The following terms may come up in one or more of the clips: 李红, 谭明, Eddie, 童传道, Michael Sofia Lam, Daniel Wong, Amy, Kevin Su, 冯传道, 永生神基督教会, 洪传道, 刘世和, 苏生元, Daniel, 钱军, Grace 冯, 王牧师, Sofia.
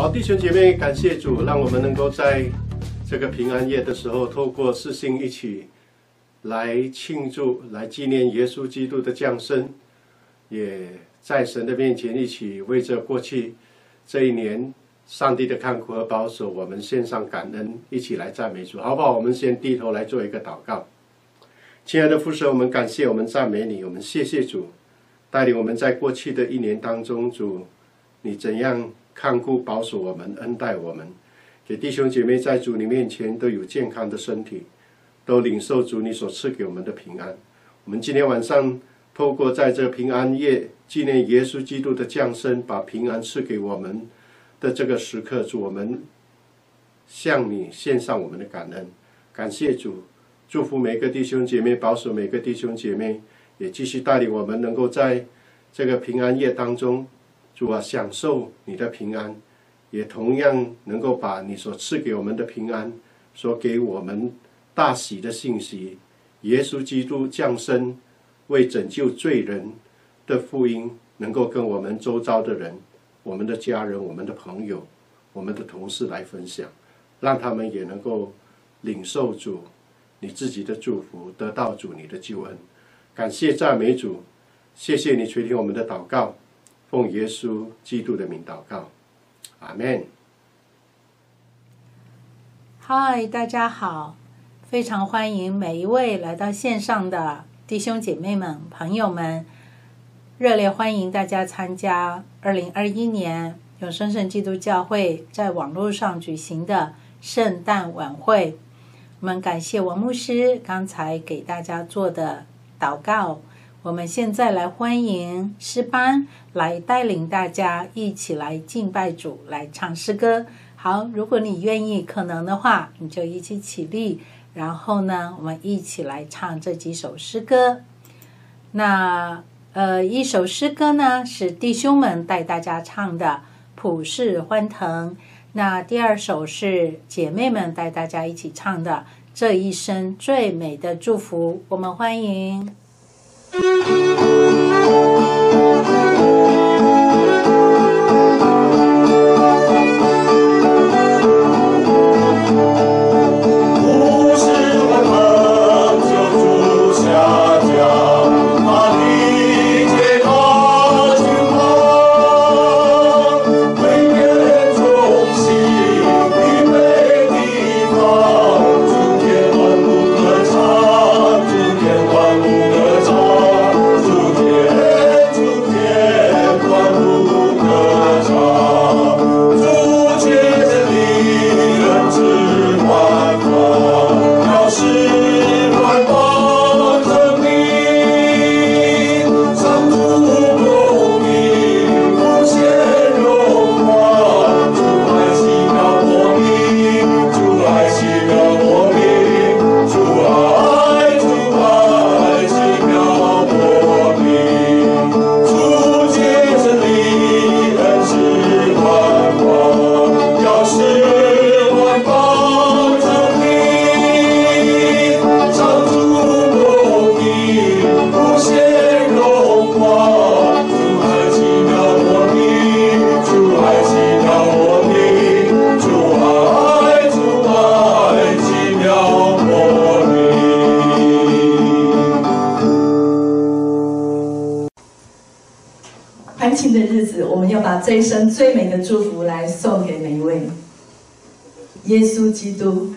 好，弟兄姐妹，感谢主，让我们能够在这个平安夜的时候，透过事情一起来庆祝、来纪念耶稣基督的降生，也在神的面前一起为着过去这一年上帝的看顾和保守，我们献上感恩，一起来赞美主，好不好？我们先低头来做一个祷告。亲爱的父神，我们感谢，我们赞美你，我们谢谢主，带领我们在过去的一年当中，主你怎样看顾保守我们，恩待我们，给弟兄姐妹在主你面前都有健康的身体，都领受主你所赐给我们的平安。我们今天晚上透过在这平安夜纪念耶稣基督的降生，把平安赐给我们的这个时刻，主我们向你献上我们的感恩，感谢主，祝福每个弟兄姐妹，保守每个弟兄姐妹，也继续带领我们能够在这个平安夜当中，主啊，享受你的平安，也同样能够把你所赐给我们的平安，所给我们大喜的信息，耶稣基督降生为拯救罪人的福音，能够跟我们周遭的人、我们的家人、我们的朋友、我们的同事来分享，让他们也能够领受主你自己的祝福，得到主你的救恩。感谢赞美主，谢谢你垂听我们的祷告，奉耶稣基督的名祷告，阿们。嗨，大家好，非常欢迎每一位来到线上的弟兄姐妹们、朋友们，热烈欢迎大家参加2021年永生神基督教会在网络上举行的圣诞晚会。我们感谢王牧师刚才给大家做的祷告。我们现在来欢迎诗班来带领大家一起来敬拜主，来唱诗歌。好，如果你愿意可能的话，你就一起起立，然后呢我们一起来唱这几首诗歌。那一首诗歌呢是弟兄们带大家唱的普世欢腾，那第二首是姐妹们带大家一起唱的这一生最美的祝福。我们欢迎这一生最美的祝福来送给每一位，耶稣基督。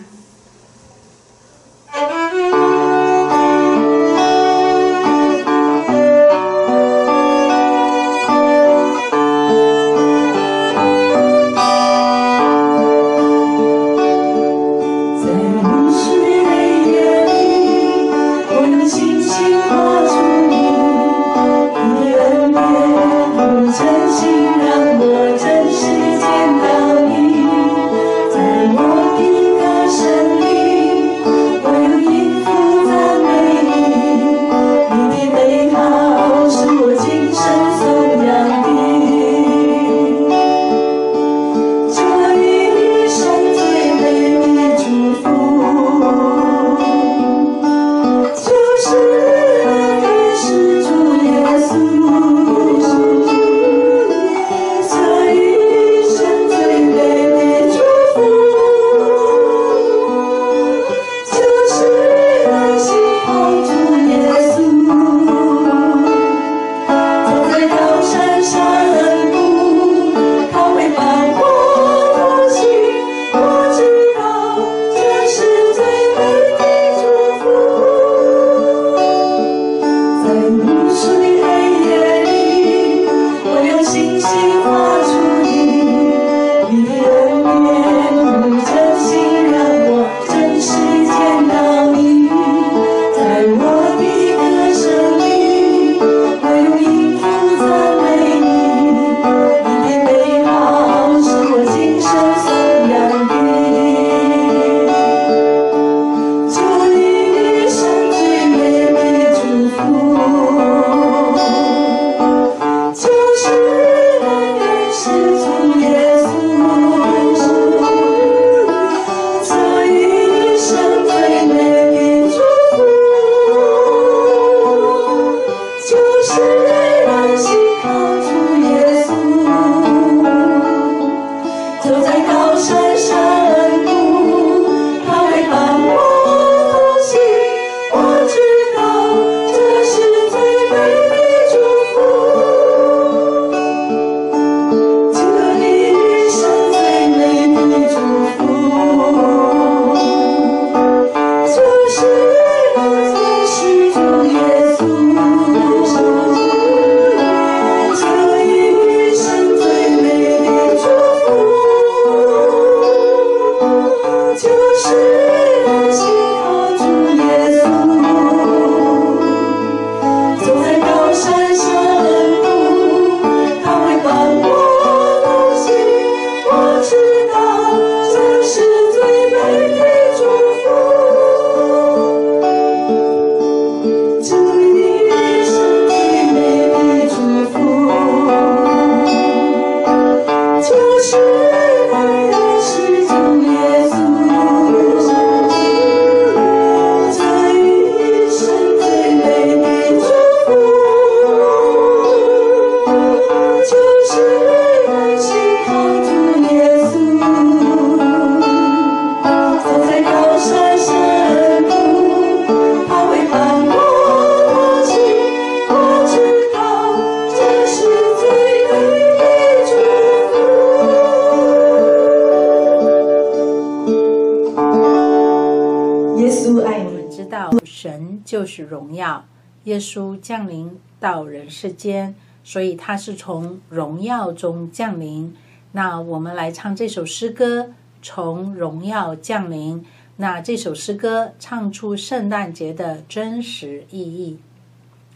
就是荣耀。耶稣降临到人世间，所以他是从荣耀中降临。那我们来唱这首诗歌，从荣耀降临。那这首诗歌唱出圣诞节的真实意义。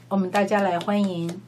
我们大家来欢迎。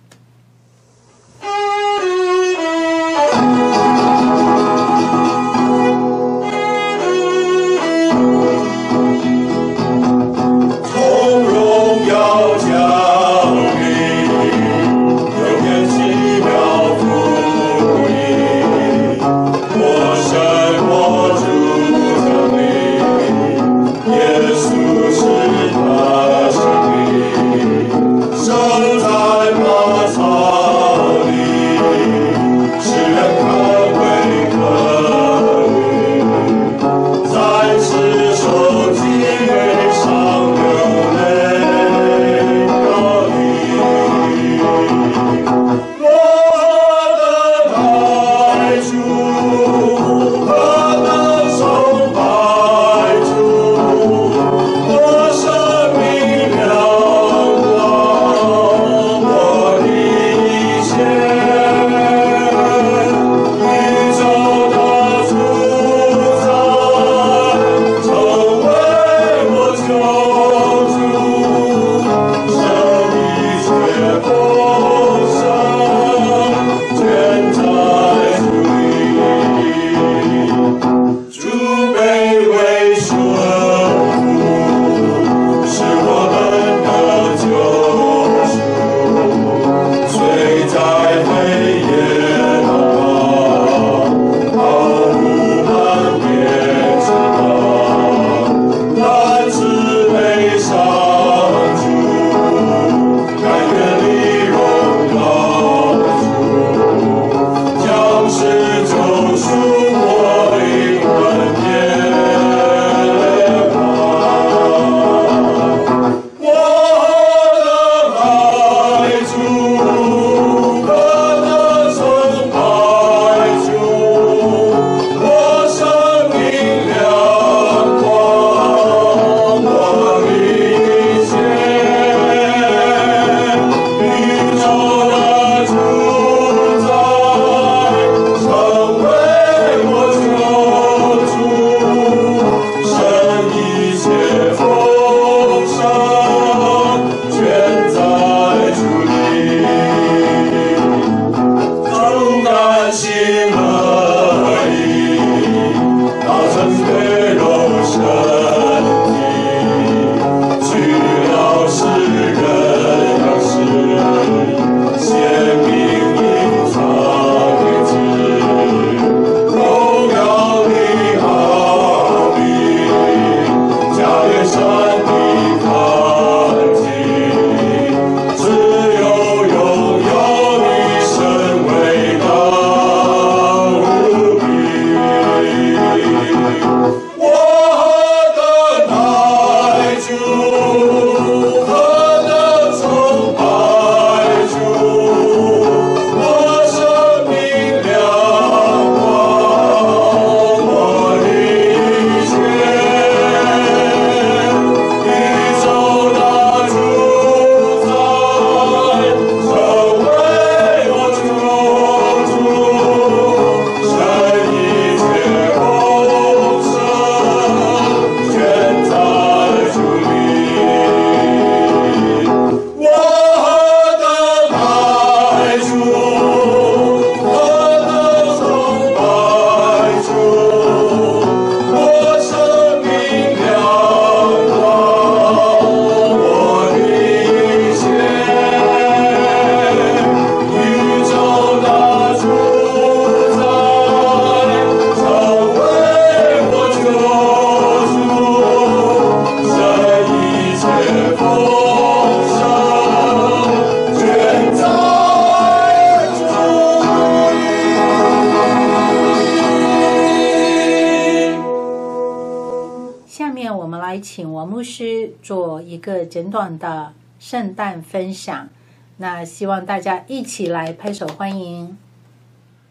简短的圣诞分享，那希望大家一起来拍手欢迎。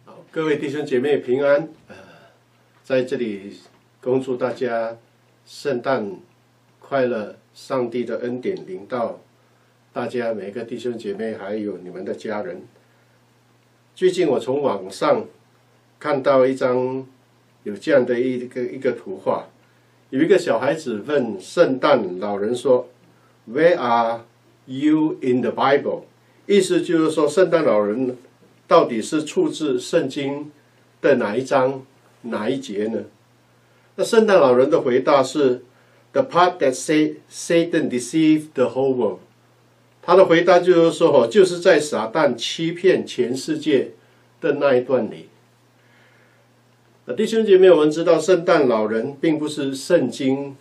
好，各位弟兄姐妹平安。在这里恭祝大家圣诞快乐，上帝的恩典临到大家每个弟兄姐妹，还有你们的家人。最近我从网上看到一张有这样的一个图画，有一个小孩子问圣诞老人说 ：“Where are you in the Bible？” 意思就是说，圣诞老人到底是出自圣经的哪一章哪一节呢？那圣诞老人的回答是 ：“The part that Satan deceived the whole world。”他的回答就是说，就是在撒旦欺骗全世界的那一段里。弟兄姐妹，我们知道圣诞老人并不是圣经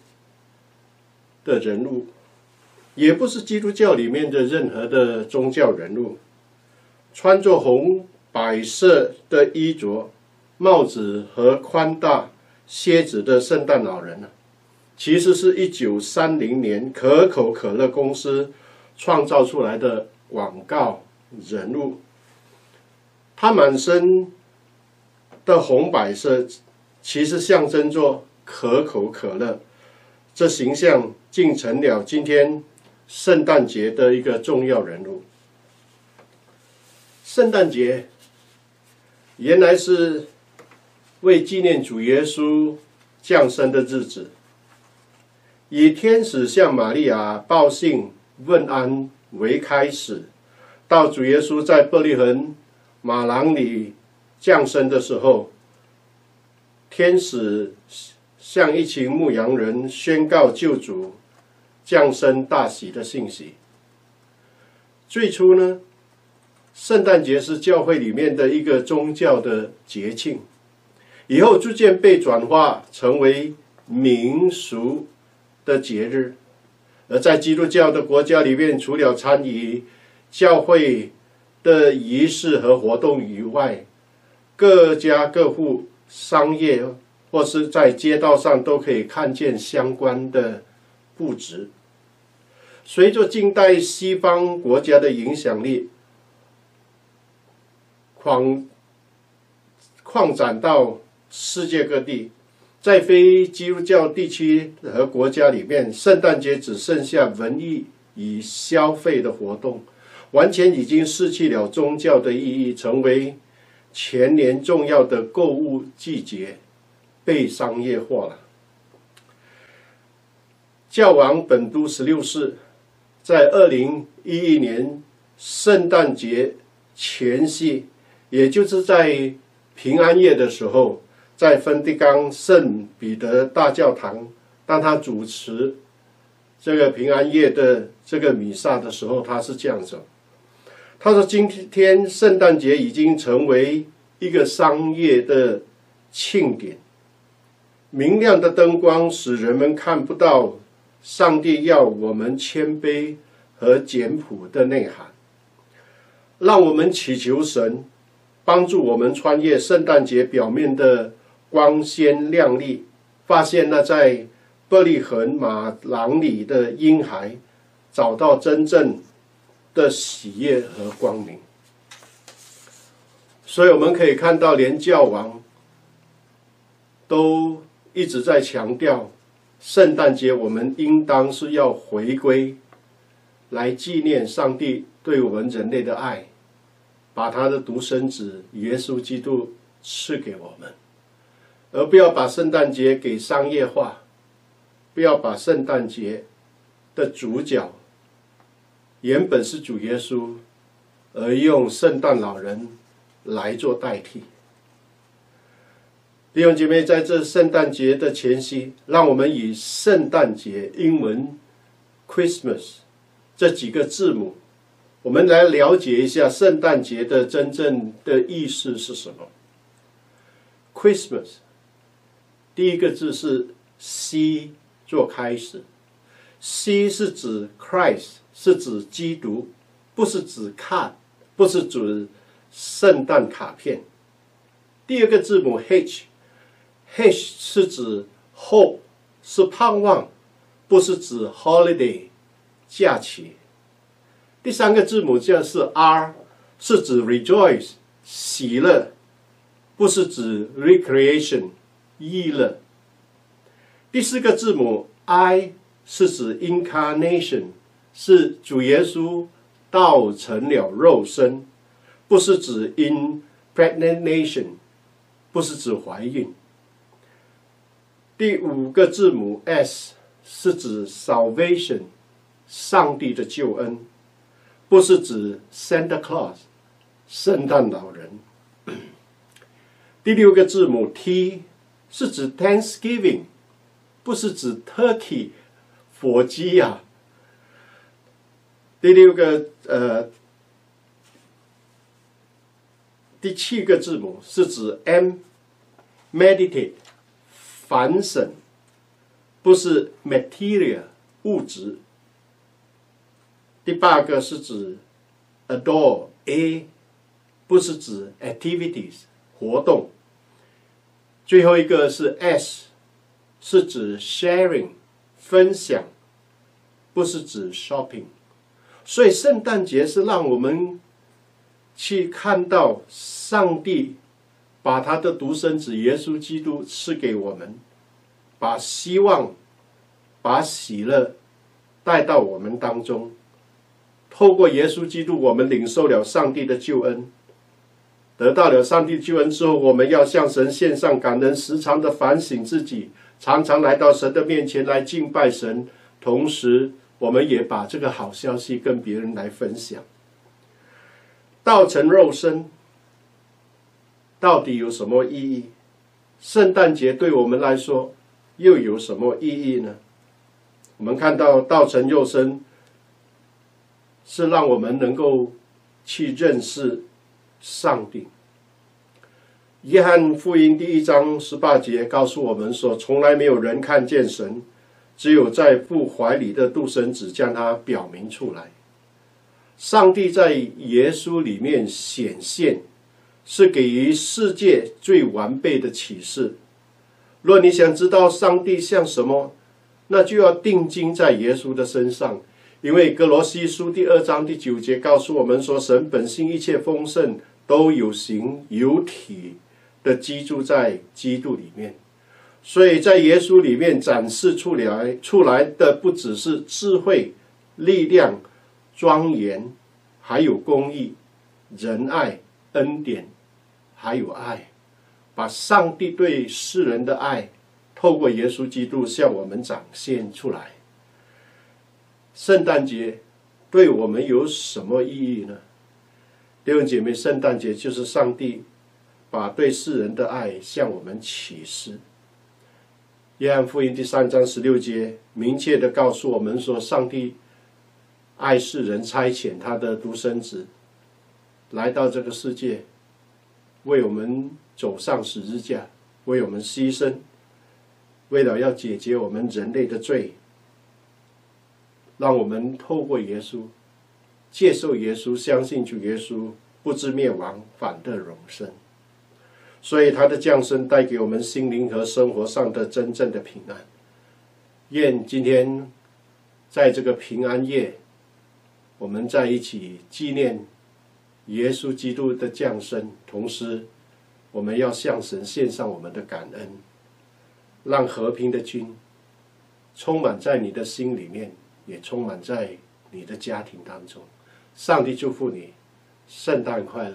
的人物，也不是基督教里面的任何的宗教人物。穿着红白色的衣着、帽子和宽大靴子的圣诞老人呢，其实是1930年可口可乐公司创造出来的广告人物。他满身的红白色其实象征着可口可乐，这形象竟成了今天圣诞节的一个重要人物。圣诞节原来是为纪念主耶稣降生的日子，以天使向玛利亚报信问安为开始，到主耶稣在伯利恒马郎里降生的时候，天使向一群牧羊人宣告救主降生大喜的信息。最初呢，圣诞节是教会里面的一个宗教的节庆，以后逐渐被转化成为民俗的节日。而在基督教的国家里面，除了参与教会的仪式和活动以外，各家各户、商业或是在街道上都可以看见相关的布置。随着近代西方国家的影响力扩展到世界各地，在非基督教地区和国家里面，圣诞节只剩下文艺与消费的活动，完全已经失去了宗教的意义，成为全年重要的购物季节，被商业化了。教皇本都16世在2011年圣诞节前夕，也就是在平安夜的时候，在梵蒂冈圣彼得大教堂，当他主持这个平安夜的这个弥撒的时候，他是这样子。他说：“今天圣诞节已经成为一个商业的庆典，明亮的灯光使人们看不到上帝要我们谦卑和简朴的内涵。让我们祈求神帮助我们穿越圣诞节表面的光鲜亮丽，发现那在伯利恒马郎里的婴孩，找到真正的喜悦和光明。”所以我们可以看到，连教王都一直在强调，圣诞节我们应当是要回归，来纪念上帝对我们人类的爱，把他的独生子耶稣基督赐给我们，而不要把圣诞节给商业化，不要把圣诞节的主角原本是主耶稣，而用圣诞老人来做代替。弟兄姐妹，在这圣诞节的前夕，让我们以圣诞节英文 Christmas 这几个字母，我们来了解一下圣诞节的真正的意思是什么。 Christmas 第一个字是 C 做开始， C 是指 Christ，是指基督，不是指卡，不是指圣诞卡片。第二个字母 H，H 是指 hope， 是盼望，不是指 holiday 假期。第三个字母叫是 R， 是指 rejoice 喜乐，不是指 recreation 娱乐。第四个字母 I 是指 incarnation， 是主耶稣道成了肉身，不是指 impregnation， 不是指怀孕。第五个字母 S 是指 salvation， 上帝的救恩，不是指 Santa Claus， 圣诞老人。第六个字母 T 是指 Thanksgiving， 不是指 Turkey 火鸡啊。第七个字母是指 M，meditate 反省，不是 material 物质。第八个是指 adore A， 不是指 activities 活动。最后一个是 S， 是指 sharing 分享，不是指 shopping。所以圣诞节是让我们去看到上帝把他的独生子耶稣基督赐给我们，把希望、把喜乐带到我们当中。透过耶稣基督，我们领受了上帝的救恩。得到了上帝救恩之后，我们要向神献上感恩，时常的反省自己，常常来到神的面前来敬拜神。同时，我们也把这个好消息跟别人来分享。道成肉身到底有什么意义？圣诞节对我们来说又有什么意义呢？我们看到道成肉身是让我们能够去认识上帝。约翰福音1章18节告诉我们说，从来没有人看见神，只有在父怀里的独生子将他表明出来。上帝在耶稣里面显现，是给予世界最完备的启示。若你想知道上帝像什么，那就要定睛在耶稣的身上。因为哥罗西书2章9节告诉我们说，神本性一切丰盛都有形有体的居住在基督里面。所以在耶稣里面展示出来的不只是智慧、力量、庄严，还有公义、仁爱、恩典，还有爱。把上帝对世人的爱透过耶稣基督向我们展现出来。圣诞节对我们有什么意义呢？弟兄姐妹，圣诞节就是上帝把对世人的爱向我们启示。约翰福音3章16节明确的告诉我们说，上帝爱世人，差遣他的独生子来到这个世界，为我们走上十字架，为我们牺牲，为了要解决我们人类的罪，让我们透过耶稣接受耶稣，相信主耶稣，不至灭亡，反得永生。所以他的降生带给我们心灵和生活上的真正的平安。愿今天在这个平安夜，我们在一起纪念耶稣基督的降生，同时我们要向神献上我们的感恩，让和平的君充满在你的心里面，也充满在你的家庭当中。上帝祝福你，圣诞快乐。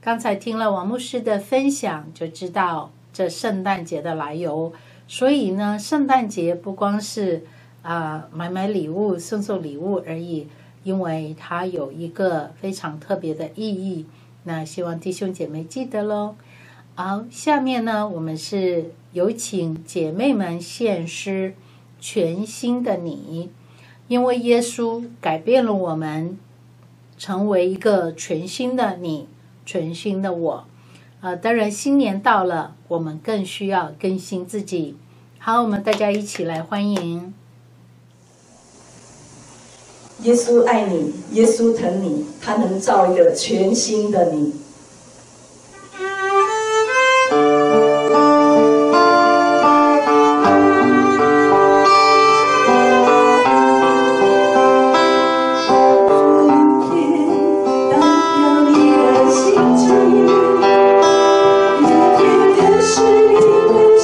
刚才听了王牧师的分享，就知道这圣诞节的来由。所以呢，圣诞节不光是买礼物、送礼物而已，因为它有一个非常特别的意义。那希望弟兄姐妹记得咯。好，下面呢，我们是有请姐妹们献诗《全新的你》，因为耶稣改变了我们，成为一个全新的你，全新的我。当然新年到了，我们更需要更新自己。好，我们大家一起来欢迎。耶稣爱你，耶稣疼你，他能造一个全新的你。是你的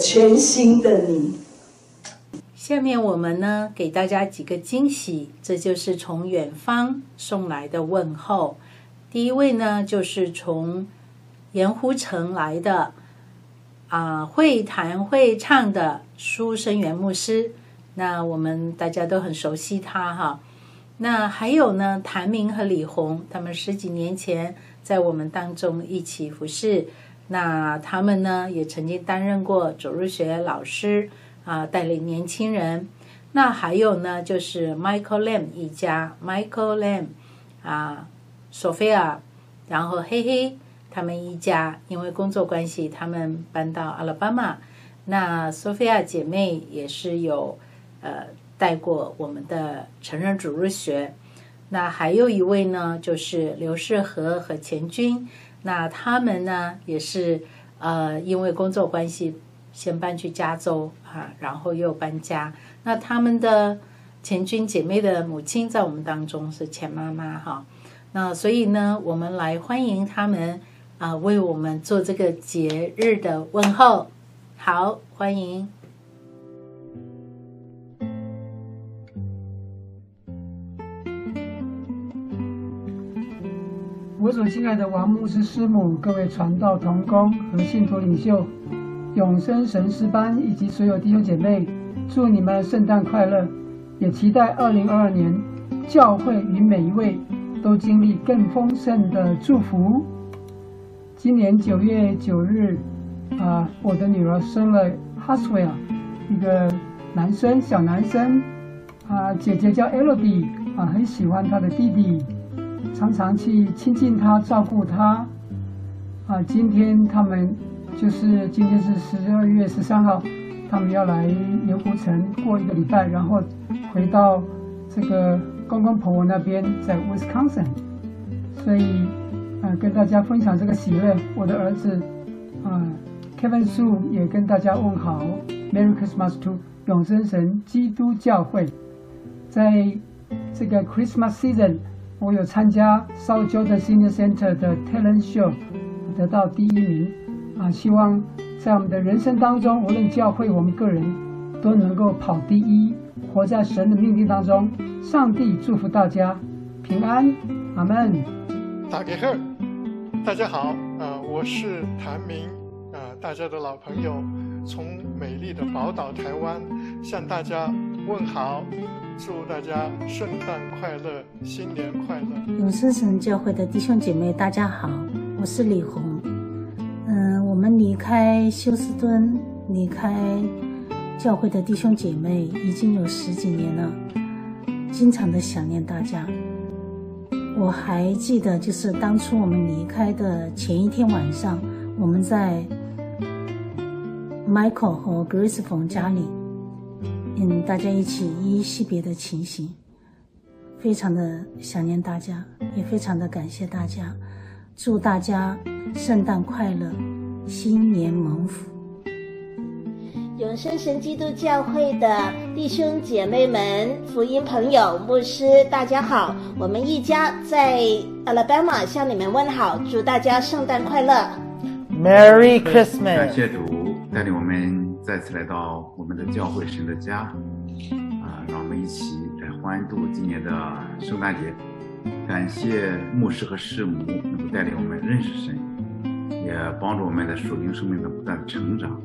全新的你。下面我们呢，给大家几个惊喜，这就是从远方送来的问候。第一位呢，就是从盐湖城来的，会弹会唱的苏生元牧师，那我们大家都很熟悉他哈。那还有呢，谭明和李红，他们十几年前在我们当中一起服侍。那他们呢，也曾经担任过主日学老师带领年轻人。那还有呢，就是 Michael Lam 一家 ，Michael Lam Sofia， 然后嘿嘿，他们一家因为工作关系，他们搬到阿拉巴马。那 Sofia 姐妹也是有带过我们的成人主日学。那还有一位呢，就是刘世和和钱军。那他们呢，也是因为工作关系，先搬去加州然后又搬家。那他们的钱军姐妹的母亲在我们当中是钱妈妈哈。那所以呢，我们来欢迎他们为我们做这个节日的问候。好，欢迎。我所亲爱的王牧师师母、各位传道同工和信徒领袖、永生神师班以及所有弟兄姐妹，祝你们圣诞快乐！也期待2022年教会与每一位都经历更丰盛的祝福。今年9月9日，我的女儿生了哈斯维尔，一个男生，小男生。姐姐叫 Eddie， 很喜欢她的弟弟，常常去亲近他，照顾他。今天他们就是是12月13号，他们要来牛湖城过一个礼拜，然后回到这个公公婆婆那边，在 Wisconsin。所以，跟大家分享这个喜乐。我的儿子，Kevin Su 也跟大家问好 ，Merry Christmas to 永生神基督教会。在这个 Christmas season， 我有参加 South Jordan Senior Center 的 Talent Show， 得到第1名。希望在我们的人生当中，无论教会我们个人，都能够跑第1，活在神的命定当中。上帝祝福大家平安，阿们。大家好，我是谭明，大家的老朋友，从美丽的宝岛台湾向大家问好。祝大家圣诞快乐，新年快乐！永生神教会的弟兄姐妹，大家好，我是李红。我们离开休斯敦，离开教会的弟兄姐妹已经有10几年了，经常的想念大家。我还记得，就是当初我们离开的前一天晚上，我们在 Michael 和 Grace 冯家里。大家一起依依惜别的情形，非常的想念大家，也非常的感谢大家，祝大家圣诞快乐，新年蒙福。永生神基督教会的弟兄姐妹们、福音朋友、牧师，大家好，我们一家在 Alabama 向你们问好，祝大家圣诞快乐 ，Merry Christmas！ 感谢主带领我们再次来到我们的教会，神的家，让我们一起来欢度今年的圣诞节。感谢牧师和师母能够带领我们认识神，也帮助我们的属灵生命的不断成长。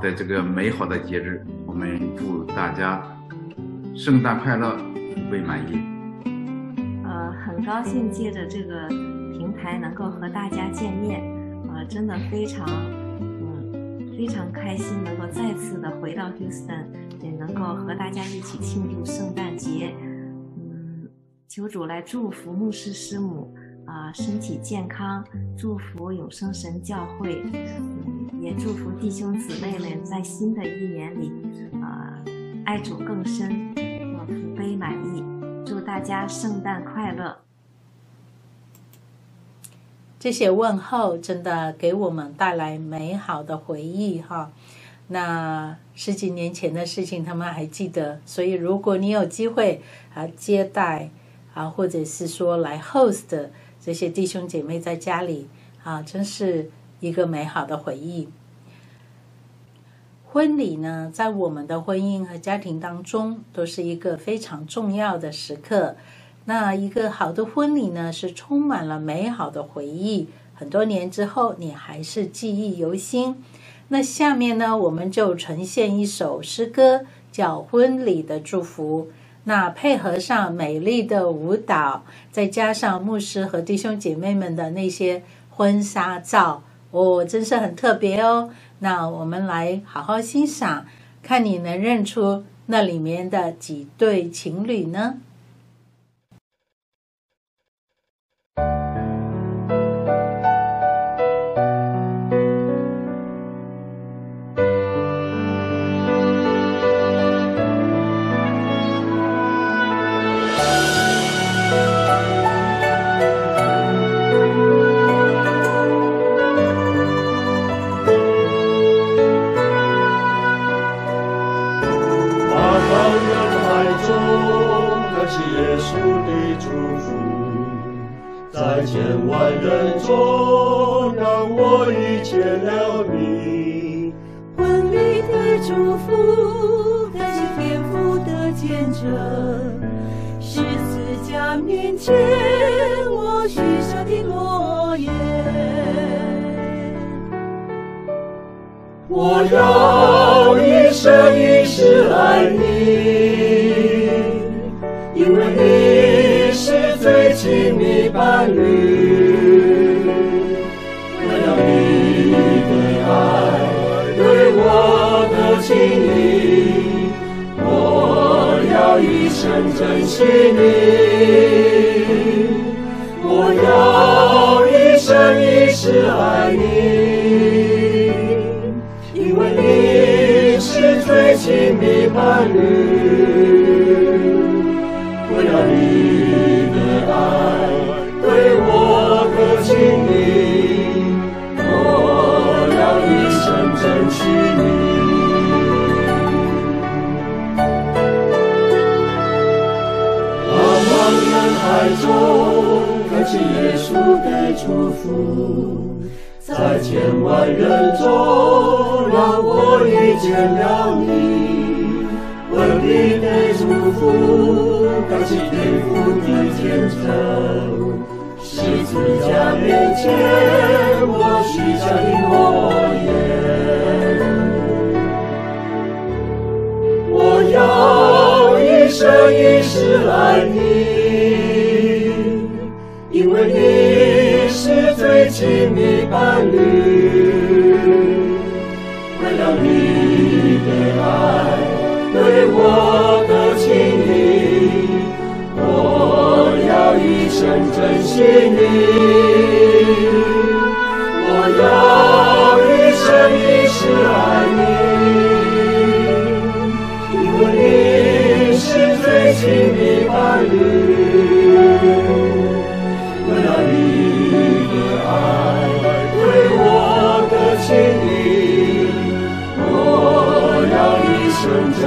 在这个美好的节日，我们祝大家圣诞快乐，福杯满溢。很高兴借着这个平台能够和大家见面，真的非常开心能够再次的回到 Houston， 也能够和大家一起庆祝圣诞节。求主来祝福牧师师母，身体健康，祝福永生神教会，也祝福弟兄姊妹们在新的一年里，爱主更深，福杯满溢，祝大家圣诞快乐。这些问候真的给我们带来美好的回忆哈。那10几年前的事情他们还记得，所以如果你有机会接待或者是说来 host 这些弟兄姐妹在家里真是一个美好的回忆。婚礼呢，在我们的婚姻和家庭当中都是一个非常重要的时刻。那一个好的婚礼呢，是充满了美好的回忆，很多年之后你还是记忆犹新。那下面呢，我们就呈现一首诗歌，叫《婚礼的祝福》，那配合上美丽的舞蹈，再加上牧师和弟兄姐妹们的那些婚纱照，真是很特别哦。那我们来好好欣赏，看你能认出那里面的几对情侣呢？是赐教难面前，我许下的诺言，我要一生一世爱你，因为你是最亲密伴侣。我要你的爱对我的情意，我要一生珍惜你，我要一生一世爱你，因为你是最亲密伴侣。我要你的爱对我的情意，我要一生珍惜你。爱中感谢耶稣的祝福，在千万人中让我遇见了你，为你的祝福，感谢天父的天真，十字架面前我许下的诺言，我要一生一世爱你，因为你是最亲密伴侣。为了你的爱对我的情意，我要一生珍惜你，我要一生一世爱你，因为你是最亲密伴侣。珍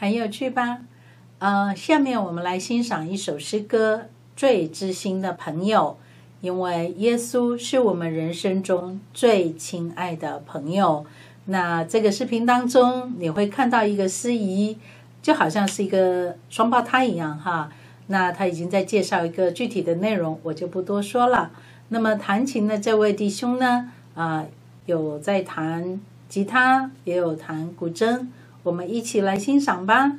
很有趣吧？下面我们来欣赏一首诗歌《最知心的朋友》，因为耶稣是我们人生中最亲爱的朋友。那这个视频当中，你会看到一个司仪，就好像是一个双胞胎一样哈。那他已经在介绍一个具体的内容，我就不多说了。那么弹琴的这位弟兄呢，有在弹吉他，也有弹古筝，我们一起来欣赏吧。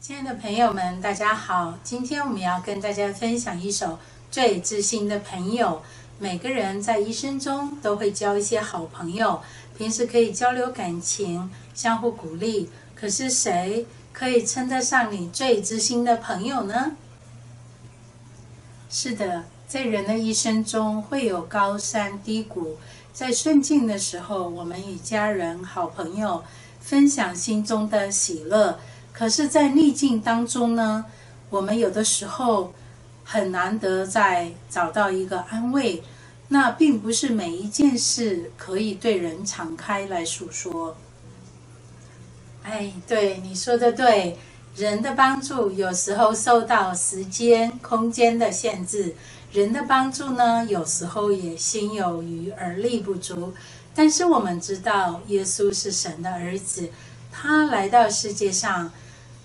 亲爱的朋友们，大家好！今天我们要跟大家分享一首《最知心的朋友》。每个人在一生中都会交一些好朋友，平时可以交流感情，相互鼓励。可是谁可以称得上你最知心的朋友呢？是的，在人的一生中会有高山低谷，在顺境的时候，我们与家人、好朋友分享心中的喜乐。可是，在逆境当中呢，我们有的时候很难得再找到一个安慰。那并不是每一件事可以对人敞开来诉说。哎，对，你说的对，人的帮助有时候受到时间、空间的限制，人的帮助呢，有时候也心有余而力不足。但是我们知道，耶稣是神的儿子，他来到世界上，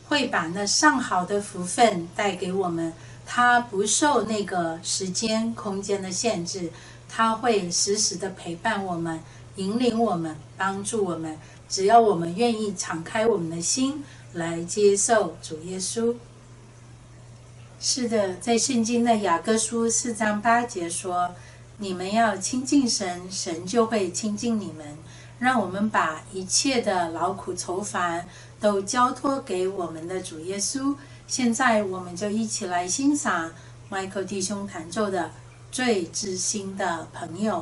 会把那上好的福分带给我们，他不受那个时间空间的限制，他会时时的陪伴我们，引领我们，帮助我们，只要我们愿意敞开我们的心来接受主耶稣。是的，在圣经的雅各书4章8节说，你们要亲近神，神就会亲近你们。让我们把一切的劳苦愁烦都交托给我们的主耶稣。现在我们就一起来欣赏 Michael 弟兄弹奏的《最知心的朋友》。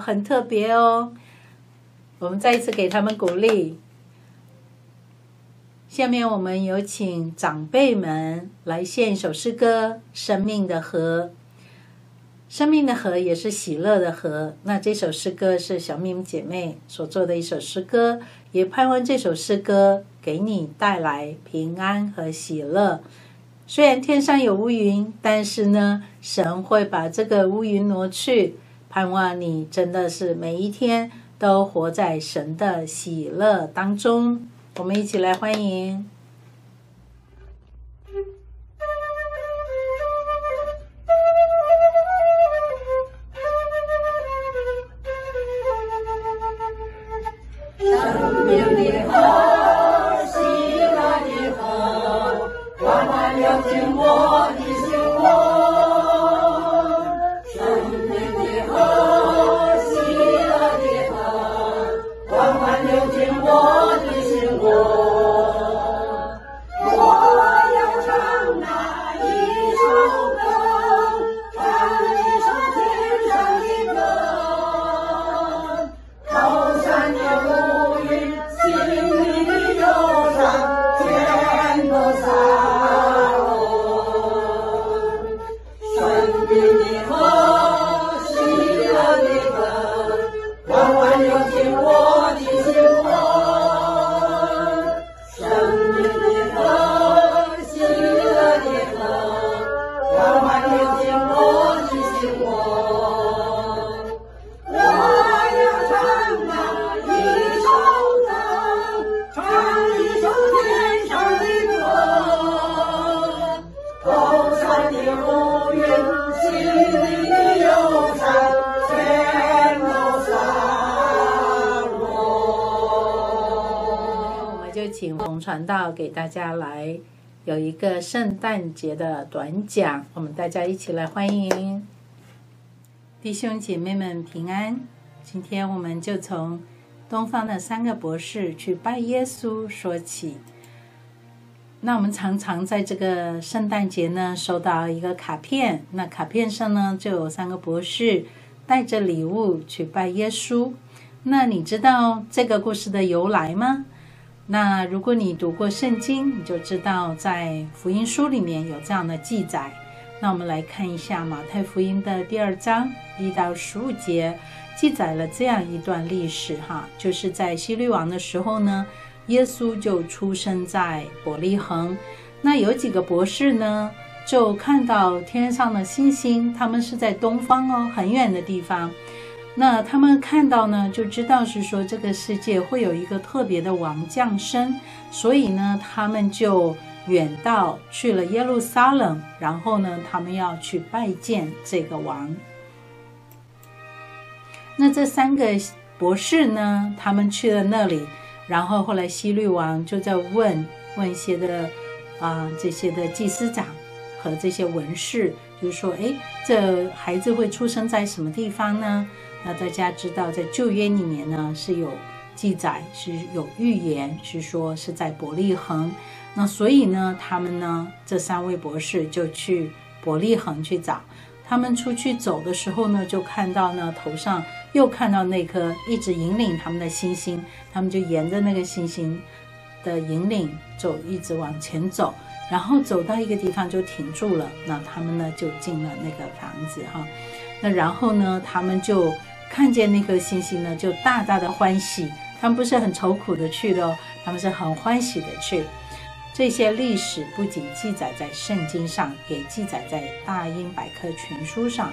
很特别哦，我们再一次给他们鼓励。下面我们有请长辈们来献一首诗歌《生命的河》。生命的河也是喜乐的河。那这首诗歌是小蜜姐妹所做的一首诗歌，也盼望这首诗歌给你带来平安和喜乐。虽然天上有乌云，但是呢，神会把这个乌云挪去。盼望你真的是每一天都活在神的喜乐当中。我们一起来欢迎。请洪传道给大家来有一个圣诞节的短讲，我们大家一起来欢迎弟兄姐妹们平安。今天我们就从东方的三个博士去拜耶稣说起。那我们常常在这个圣诞节呢收到一个卡片，那卡片上呢就有三个博士带着礼物去拜耶稣。那你知道这个故事的由来吗？那如果你读过圣经，你就知道在福音书里面有这样的记载。那我们来看一下马太福音的2章1到15节，记载了这样一段历史哈，就是在希律王的时候呢，耶稣就出生在伯利恒。那有几个博士呢，就看到天上的星星，他们是在东方哦，很远的地方。那他们看到呢，就知道是说这个世界会有一个特别的王降生，所以呢，他们就远道去了耶路撒冷，然后呢，他们要去拜见这个王。那这三个博士呢，他们去了那里，然后后来希律王就在问这些的祭司长和这些文士，就是说，这孩子会出生在什么地方呢？那大家知道，在旧约里面呢是有记载，是有预言，是说是在伯利恒。那所以呢，他们呢这三位博士就去伯利恒去找。他们出去走的时候呢，就看到呢头上又看到那颗一直引领他们的星星，他们就沿着那个星星的引领走，一直往前走。然后走到一个地方就停住了，那他们呢就进了那个房子哈。那然后呢，他们就看见那颗星星呢，就大大的欢喜。他们不是很愁苦的去的哦，他们是很欢喜的去。这些历史不仅记载在圣经上，也记载在大英百科全书上。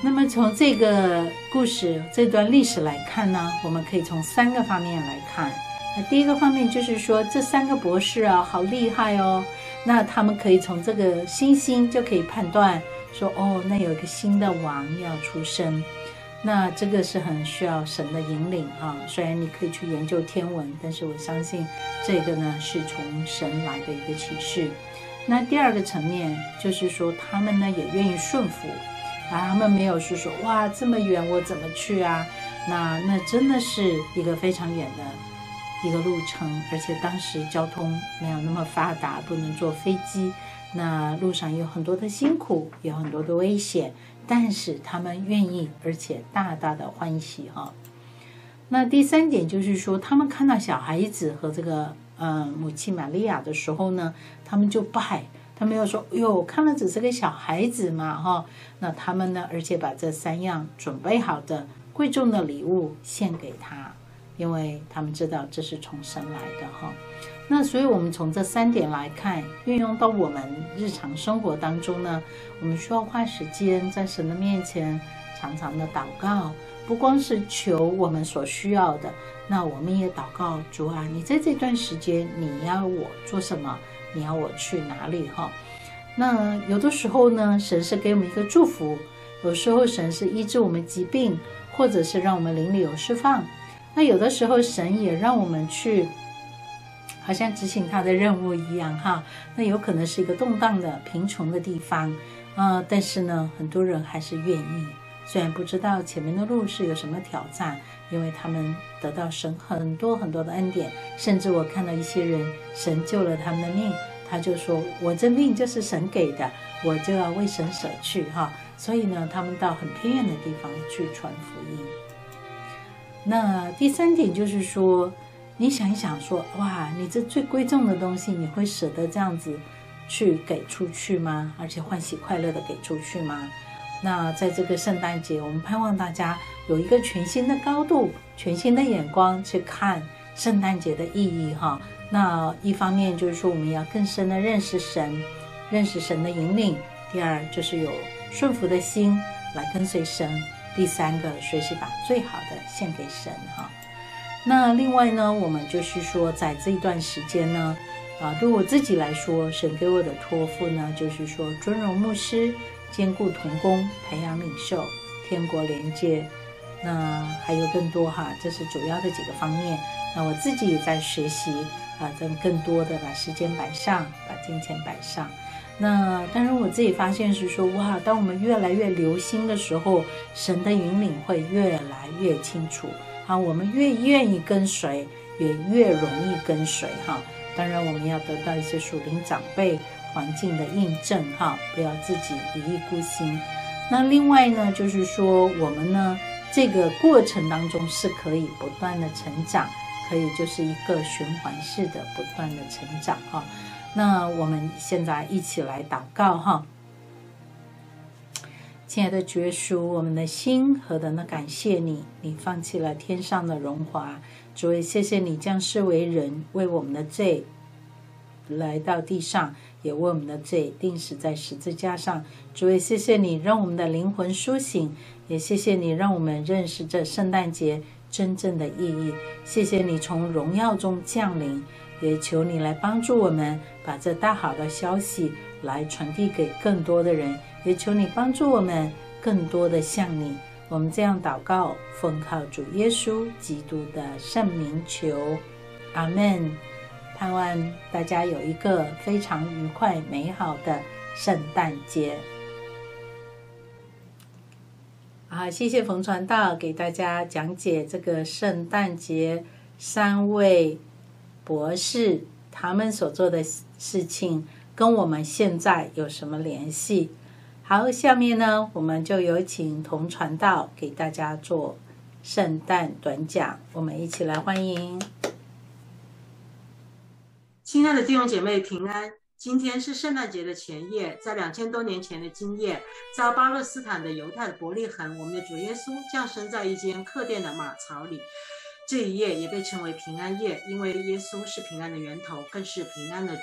那么从这个故事这段历史来看呢，我们可以从三个方面来看。那第一个方面就是说，这三个博士啊，好厉害哦！那他们可以从这个星星就可以判断说，哦，那有一个新的王要出生。那这个是很需要神的引领啊。虽然你可以去研究天文，但是我相信这个呢是从神来的一个启示。那第二个层面就是说，他们呢也愿意顺服啊，他们没有是说，哇，这么远我怎么去啊？那真的是一个非常远的一个路程，而且当时交通没有那么发达，不能坐飞机，那路上有很多的辛苦，有很多的危险，但是他们愿意，而且大大的欢喜哈。那第三点就是说，他们看到小孩子和这个母亲玛利亚的时候呢，他们就拜，他们又说，哟，看了只是个小孩子嘛哈。那他们呢，而且把这三样准备好的贵重的礼物献给他。因为他们知道这是从神来的哈。那所以我们从这三点来看，运用到我们日常生活当中呢，我们需要花时间在神的面前常常的祷告，不光是求我们所需要的，那我们也祷告，主啊，你在这段时间你要我做什么，你要我去哪里哈。那有的时候呢，神是给我们一个祝福，有时候神是医治我们疾病，或者是让我们灵里有释放，那有的时候神也让我们去好像执行他的任务一样哈，那有可能是一个动荡的贫穷的地方但是呢很多人还是愿意，虽然不知道前面的路是有什么挑战，因为他们得到神很多很多的恩典，甚至我看到一些人神救了他们的命，他就说我这命就是神给的，我就要为神舍去哈。所以呢他们到很偏远的地方去传福音。那第三点就是说，你想一想说，哇，你这最贵重的东西你会舍得这样子去给出去吗？而且欢喜快乐的给出去吗？那在这个圣诞节，我们盼望大家有一个全新的高度，全新的眼光去看圣诞节的意义哈。那一方面就是说我们要更深的认识神，认识神的引领，第二就是有顺服的心来跟随神，第三个随时把最好的献给神哈。那另外呢，我们就是说在这一段时间呢对我自己来说，神给我的托付呢就是说尊荣牧师，兼顾同工，培养领袖，天国连接，那还有更多哈，这是主要的几个方面。那我自己也在学习更多的把时间摆上，把金钱摆上。那但是我自己发现是说，哇，当我们越来越留心的时候，神的引领会越来越清楚啊，我们越愿意跟随，也越容易跟随哈。当然，我们要得到一些属灵长辈环境的印证哈，不要自己一意孤行。那另外呢，就是说我们呢这个过程当中是可以不断的成长，可以就是一个循环式的不断的成长哈。那我们现在一起来祷告哈。亲爱的主耶稣，我们的心何等的感谢你，你放弃了天上的荣华。主耶，谢谢你降世为人，为我们的罪来到地上，也为我们的罪钉死在十字架上。主耶，谢谢你让我们的灵魂苏醒，也谢谢你让我们认识这圣诞节真正的意义。谢谢你从荣耀中降临，也求你来帮助我们把这大好的消息来传递给更多的人，也求你帮助我们更多的像你。我们这样祷告，奉靠主耶稣基督的圣名求，阿们。盼望大家有一个非常愉快美好的圣诞节。好，谢谢冯传道给大家讲解这个圣诞节三位博士他们所做的事情跟我们现在有什么联系。好，下面呢我们就有请童传道给大家做圣诞短讲，我们一起来欢迎。亲爱的弟兄姐妹平安，今天是圣诞节的前夜，在2000多年前的今夜，在巴勒斯坦的犹太的伯利恒，我们的主耶稣降生在一间客店的马槽里。这一夜也被称为平安夜，因为耶稣是平安的源头，更是平安的主。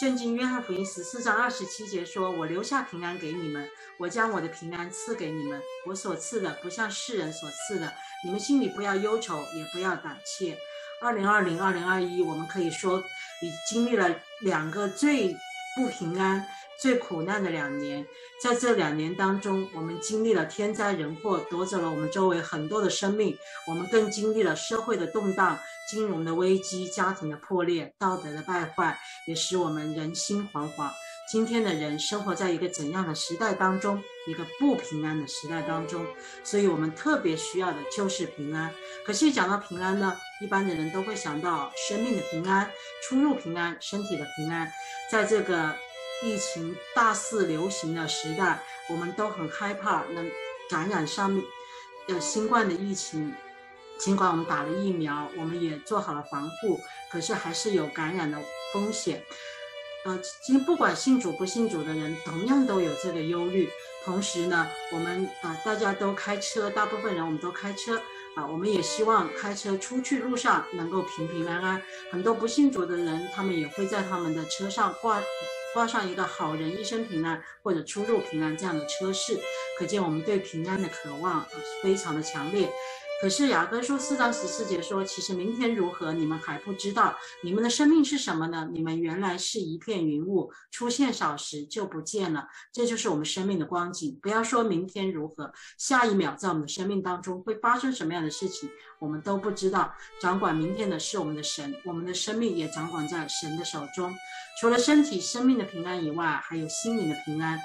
圣经约翰福音14章27节说，我留下平安给你们，我将我的平安赐给你们，我所赐的不像世人所赐的，你们心里不要忧愁，也不要胆怯。2020、2021，我们可以说已经历了2个最不平安、最苦难的2年。在这2年当中，我们经历了天灾人祸，夺走了我们周围很多的生命，我们更经历了社会的动荡、金融的危机、家庭的破裂、道德的败坏，也使我们人心惶惶。今天的人生活在一个怎样的时代当中？一个不平安的时代当中，所以我们特别需要的就是平安。可是讲到平安呢，一般的人都会想到生命的平安、出入平安、身体的平安。在这个疫情大肆流行的时代，我们都很害怕能感染上面新冠的疫情。尽管我们打了疫苗，我们也做好了防护，可是还是有感染的风险。其实不管信主不信主的人，同样都有这个忧虑。同时呢，我们大家都开车，大部分人我们都开车我们也希望开车出去路上能够平平安安。很多不信主的人，他们也会在他们的车上挂上一个好人一生平安或者出入平安这样的车饰，可见我们对平安的渴望非常的强烈。可是雅各书4到14节说，其实明天如何你们还不知道，你们的生命是什么呢？你们原来是一片云雾，出现少时就不见了，这就是我们生命的光景。不要说明天如何，下一秒在我们的生命当中会发生什么样的事情我们都不知道。掌管明天的是我们的神，我们的生命也掌管在神的手中。除了身体生命的平安以外，还有心灵的平安。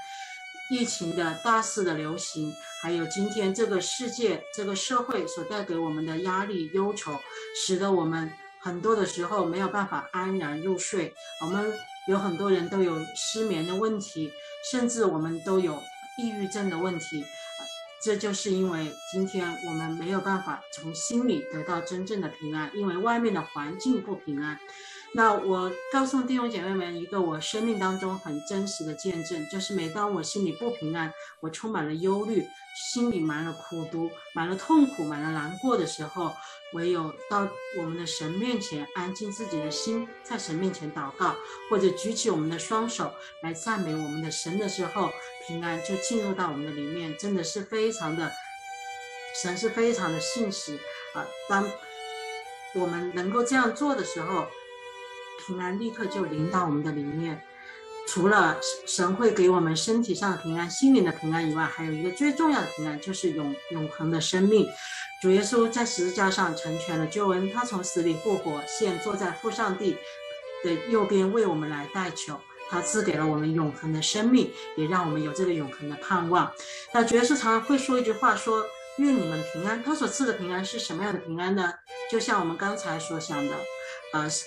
疫情的大肆的流行，还有今天这个世界这个社会所带给我们的压力忧愁，使得我们很多的时候没有办法安然入睡。我们有很多人都有失眠的问题，甚至我们都有抑郁症的问题，这就是因为今天我们没有办法从心里得到真正的平安，因为外面的环境不平安。那我告诉弟兄姐妹们一个我生命当中很真实的见证，就是每当我心里不平安，我充满了忧虑，心里满了苦毒，满了痛苦，满了难过的时候，唯有到我们的神面前安静自己的心，在神面前祷告，或者举起我们的双手来赞美我们的神的时候，平安就进入到我们的里面。真的是非常的，神是非常的信实啊！当我们能够这样做的时候，平安立刻就临到我们的里面。除了神会给我们身体上的平安、心灵的平安以外，还有一个最重要的平安，就是永恒的生命。主耶稣在十字架上成全了救恩，他从死里复活，现坐在父上帝的右边，为我们来代求。他赐给了我们永恒的生命，也让我们有这个永恒的盼望。那主耶稣常常会说一句话，说愿你们平安。他所赐的平安是什么样的平安呢？就像我们刚才所想的，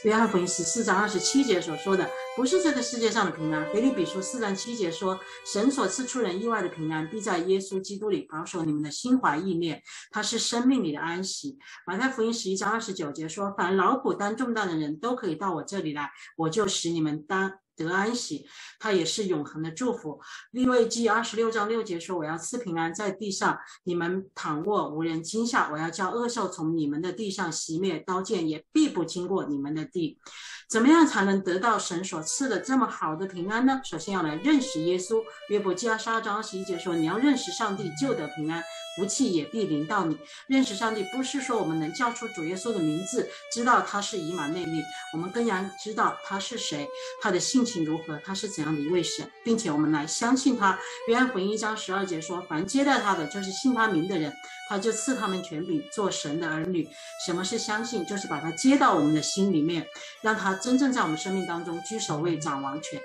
约翰福音14章27节所说的，不是这个世界上的平安。腓立比书4章7节说，神所赐出人意外的平安，必在耶稣基督里保守你们的心怀意念，它是生命里的安息。马太福音11章29节说，凡劳苦担重担的人都可以到我这里来，我就使你们得安息，它也是永恒的祝福。利未记26章6节说，我要赐平安在地上，你们躺卧无人惊吓，我要叫恶兽从你们的地上熄灭，刀剑也必不经过你们的地。怎么样才能得到神所赐的这么好的平安呢？首先要来认识耶稣。约伯记22章21节说，你要认识上帝就得平安，福气也必临到你。认识上帝不是说我们能叫出主耶稣的名字，知道他是以马内利，我们更要知道他是谁，他的性情如何，他是怎样的一位神，并且我们来相信他。约翰福音1章12节说，凡接待他的，就是信他名的人，他就赐他们权柄做神的儿女。什么是相信？就是把他接到我们的心里面，让他真正在我们生命当中居首位，掌王权。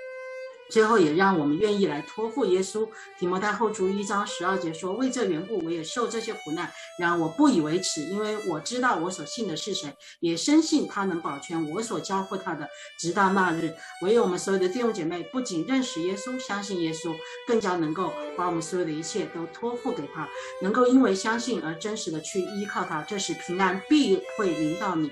最后也让我们愿意来托付耶稣。提摩太后书1章12节说，为这缘故我也受这些苦难，然而我不以为耻，因为我知道我所信的是谁，也深信他能保全我所交付他的，直到那日。唯有我们所有的弟兄姐妹不仅认识耶稣，相信耶稣，更加能够把我们所有的一切都托付给他，能够因为相信而真实的去依靠他，这时平安必会临到你。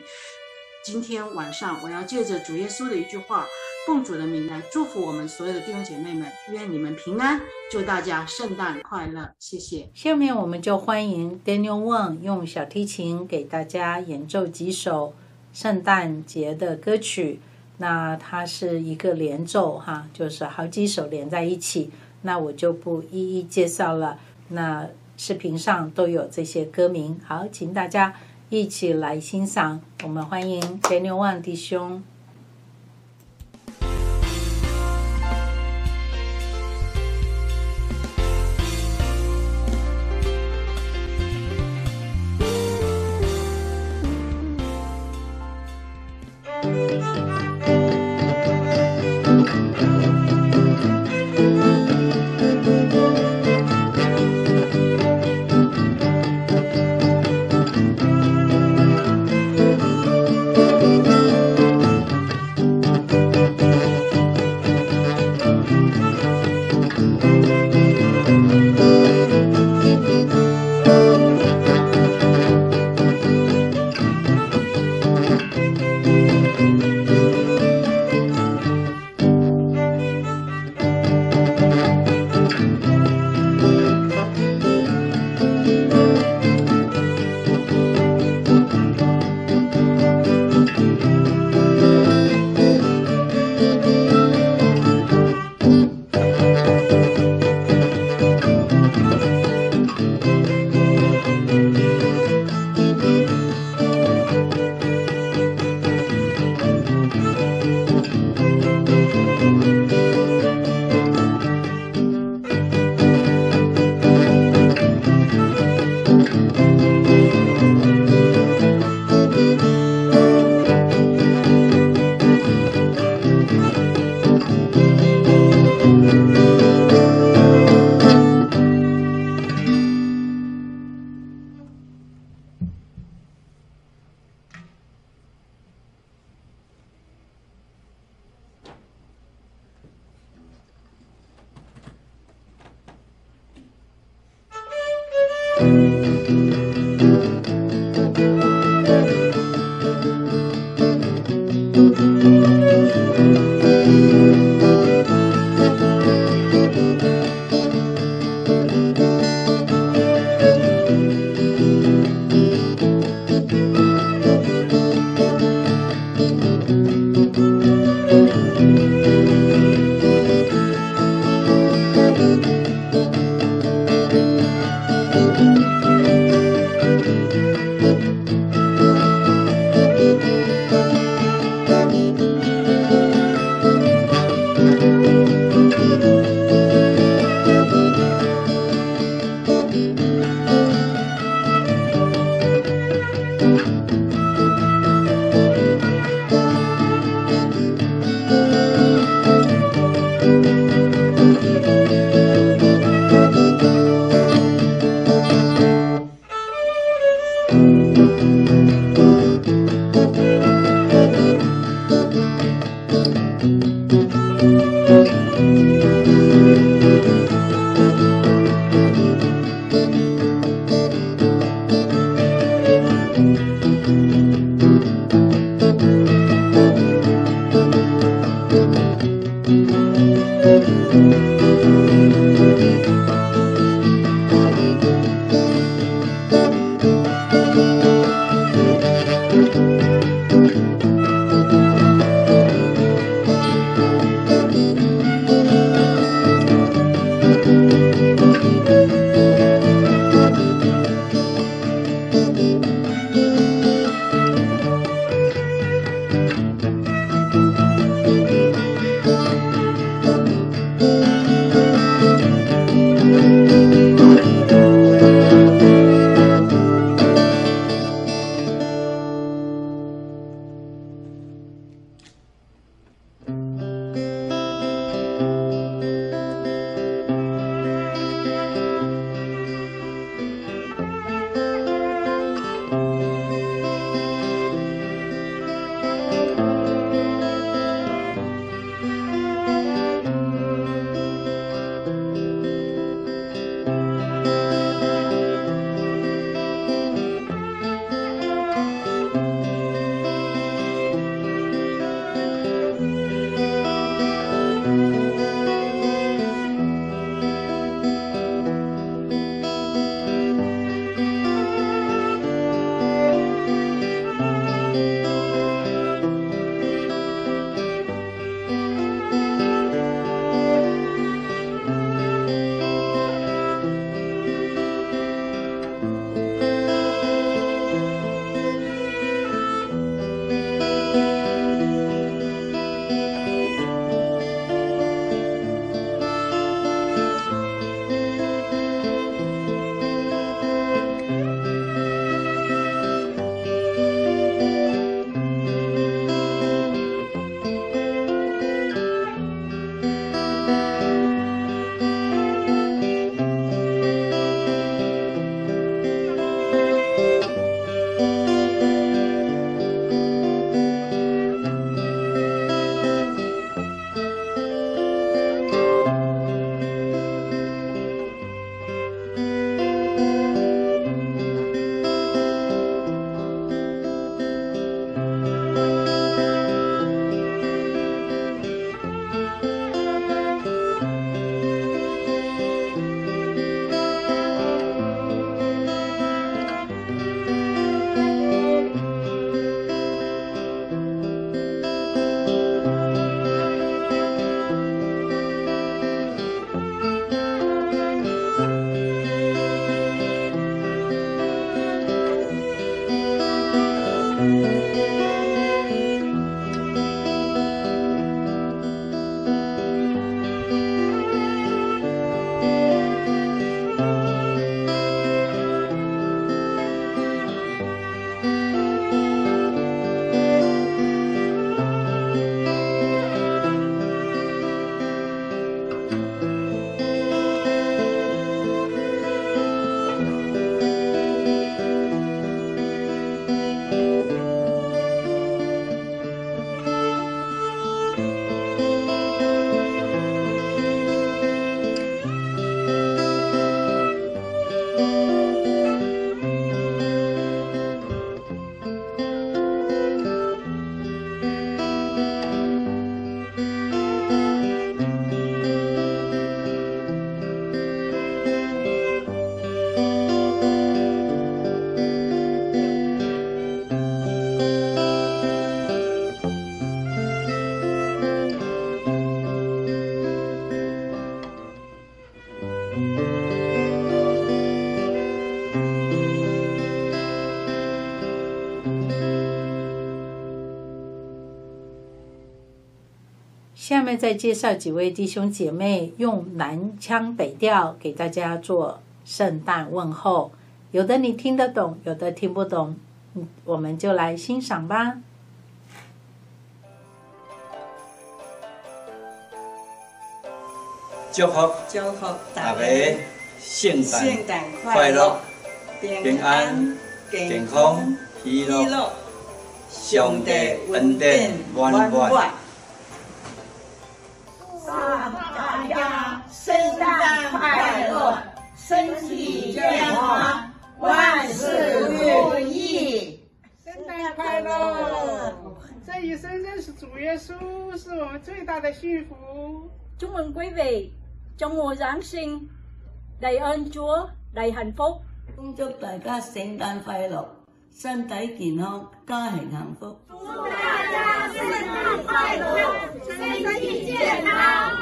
今天晚上我要借着主耶稣的一句话，奉主的名来祝福我们所有的弟兄姐妹们，愿你们平安，祝大家圣诞快乐。谢谢。下面我们就欢迎 Daniel Wong 用小提琴给大家演奏几首圣诞节的歌曲。那它是一个连奏哈，就是好几首连在一起，那我就不一一介绍了，那视频上都有这些歌名。好，请大家一起来欣赏，我们欢迎 Daniel Wong 弟兄。下面再介绍几位弟兄姐妹用南腔北调给大家做圣诞问候，有的你听得懂，有的听不懂，我们就来欣赏吧。祝福大家圣诞快乐，平安健康喜乐，上帝恩典满满。大家圣诞快乐，身体健康，万事如意。圣诞快乐！这一生认识主耶稣是我们最大的幸福。Chúc mừng quý vị trong mùa Giáng sinh đầy ơn Chúa, đầy hạnh phúc. Chúc đại gia sinh đàn phai lộc, thân thể kiện hôn, gia hình hạnh phúc. Chúc đại gia sinh đàn phai lộc, thân thể kiện hôn, gia hình hạnh phúc.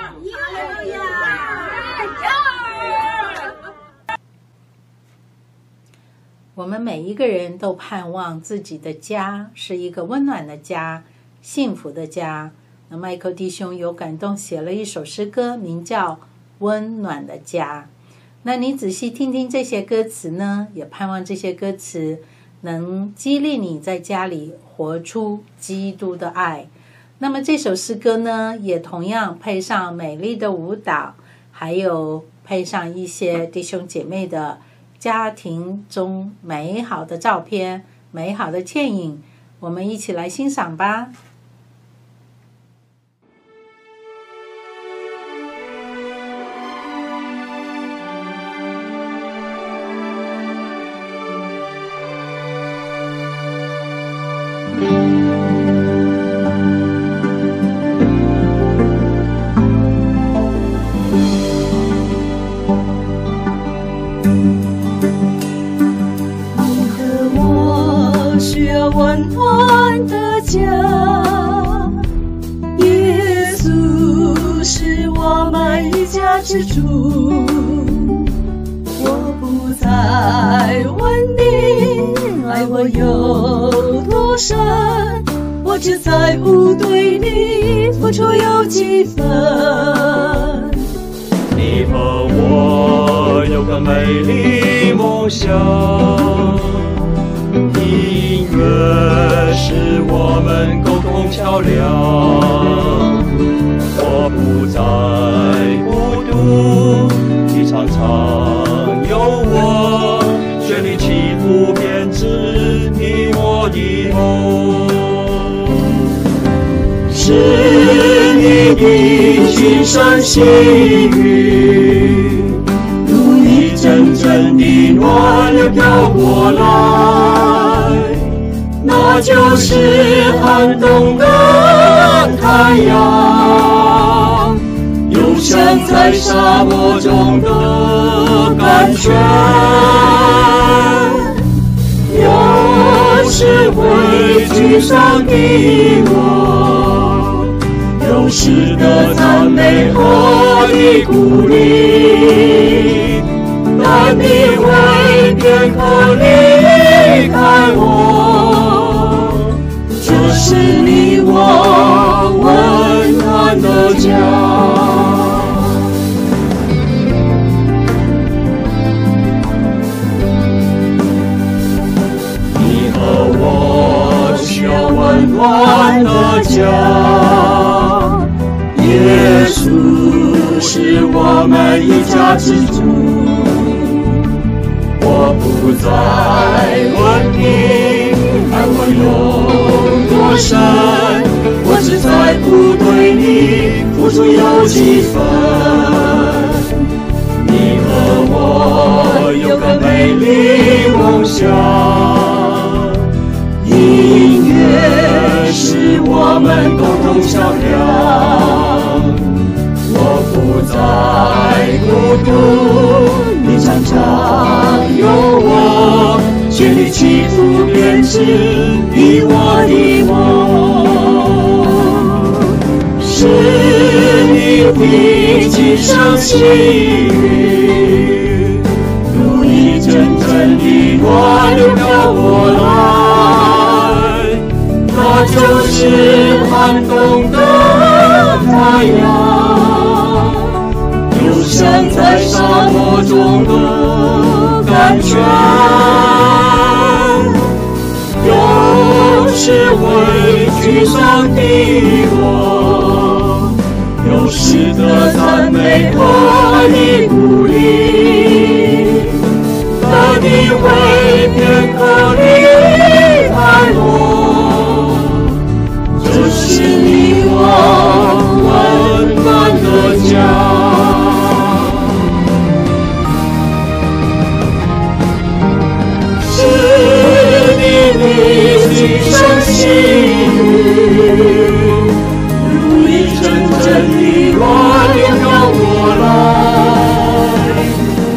我们每一个人都盼望自己的家是一个温暖的家，幸福的家。那 Michael 弟兄有感动写了一首诗歌，名叫《温暖的家》。那你仔细听听这些歌词呢，也盼望这些歌词能激励你在家里活出基督的爱。那么这首诗歌呢，也同样配上美丽的舞蹈，还有配上一些弟兄姐妹的家庭中美好的照片、美好的倩影，我们一起来欣赏吧。羊，有像在沙漠中的甘泉，有时会沮丧的我，有时的赞美和你鼓励，大地会片刻离开我，这是你我温暖的家。一声细语，如一阵阵的暖流过来，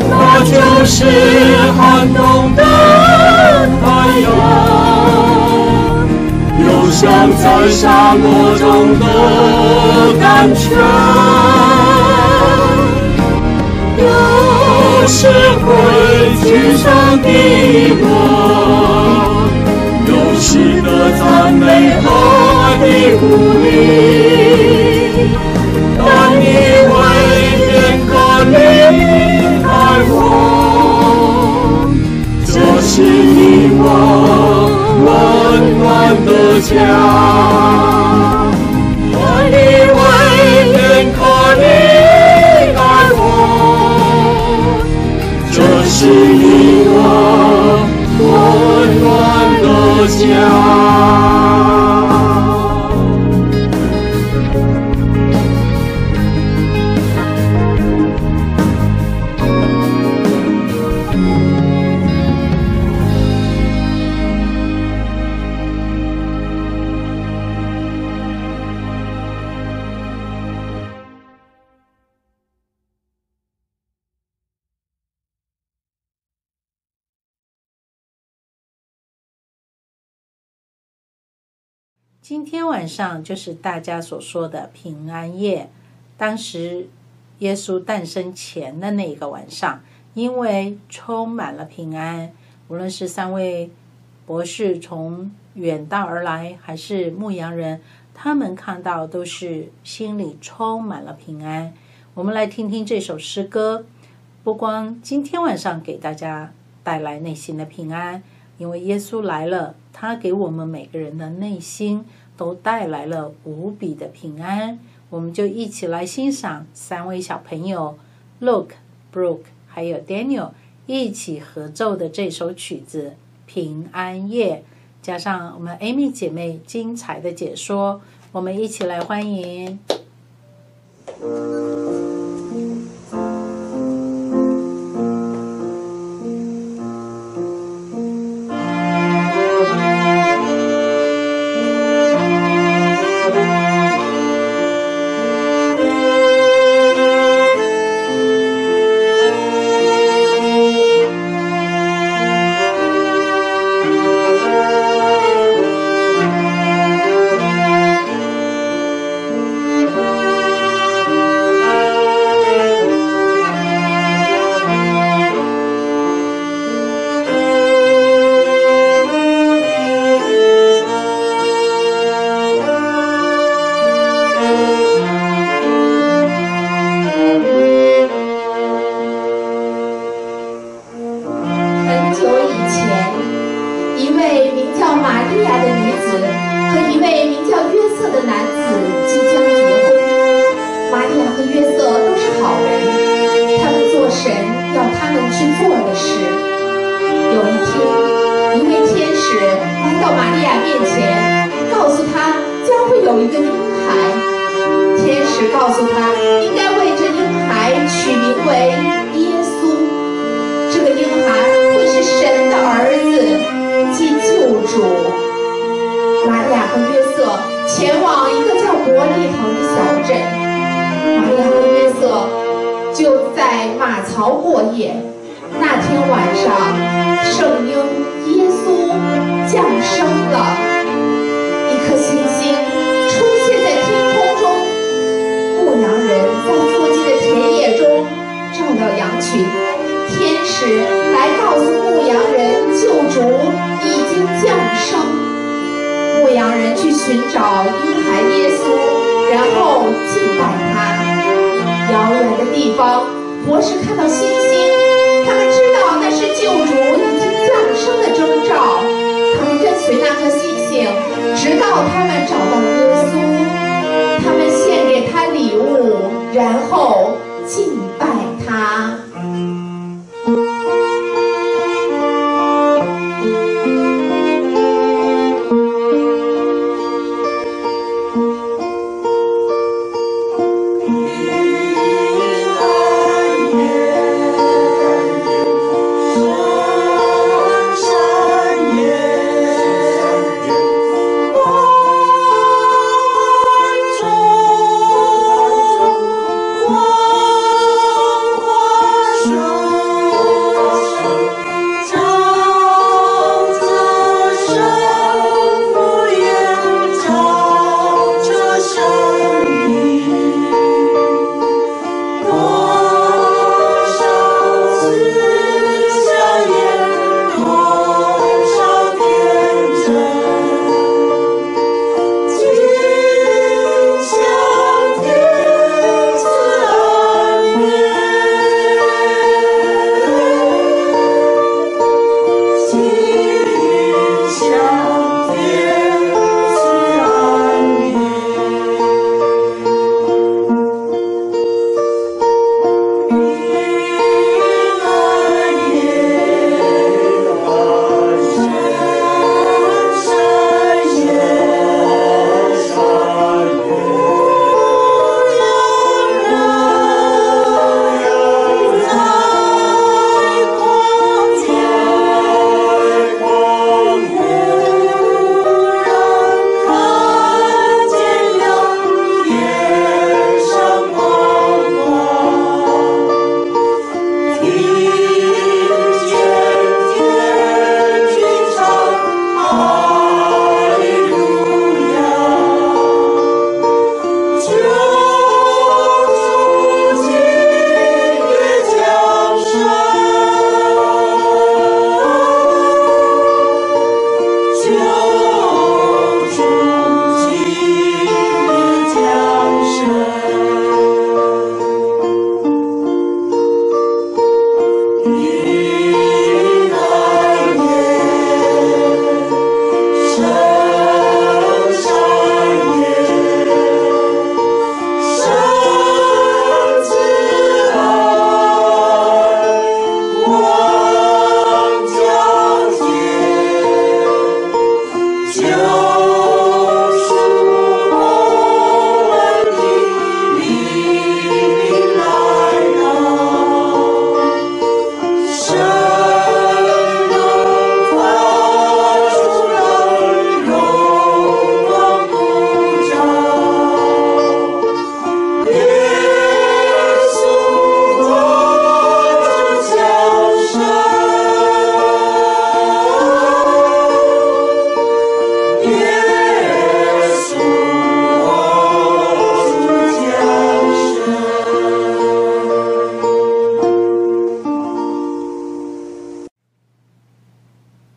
那就是寒冬的太阳，又像在沙漠中的甘泉，有时会沮丧的我。有时的赞美和你鼓励，但你会变得离开我，这是你我温暖的家。但你会变得离开我，这是你我温暖的家。今天晚上就是大家所说的平安夜，当时耶稣诞生前的那一个晚上，因为充满了平安，无论是三位博士从远道而来，还是牧羊人，他们看到都是心里充满了平安。我们来听听这首诗歌，不光今天晚上给大家带来内心的平安，因为耶稣来了，他给我们每个人的内心都带来了无比的平安。我们就一起来欣赏三位小朋友 Luke、Brooke 还有 Daniel 一起合奏的这首曲子《平安夜》，加上我们 Amy 姐妹精彩的解说，我们一起来欢迎。牧羊人去寻找婴孩耶稣，然后敬拜方，博士看到星星，他们知道那是救主已经降生的征兆。他们跟随那颗星星，直到他们找到耶稣。他们献给他礼物，然后敬拜他。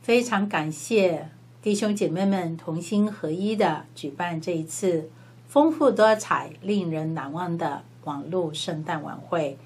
非常感谢弟兄姐妹们同心合一的举办这一次丰富多彩、令人难忘的网络圣诞晚会，